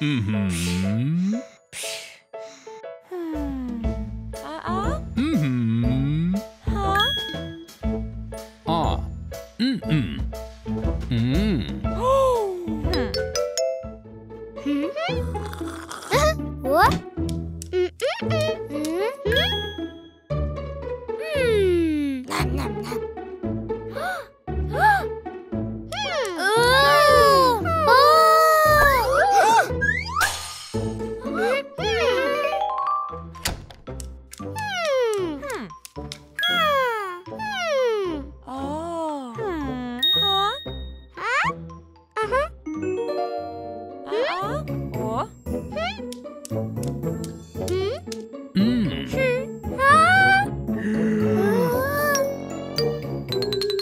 Mm-hmm. Mm-hmm. Huh? Ah. Mm-mm. Mm. Hmm.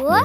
What?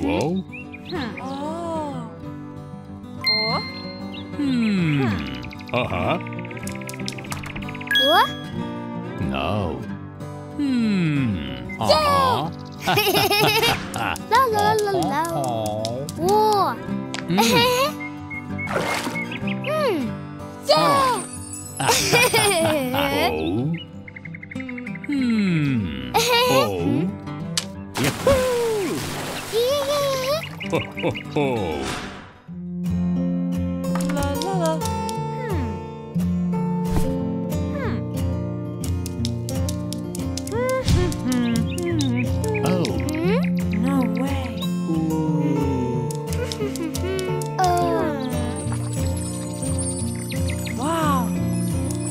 Whoa. Oh. Oh. Hmm. Uh-huh. What? No. Hmm. Uh-huh. La la la la. Whoa. Hmm. Yeah. Oh. Hmm. Oh. Ho ho ho. La la la. Hmm. Hmm. Mm-hmm. Oh. Mm-hmm. No way. Mm-hmm. Oh. Wow.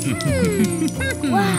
Hmm. Wow.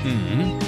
Mm-hmm.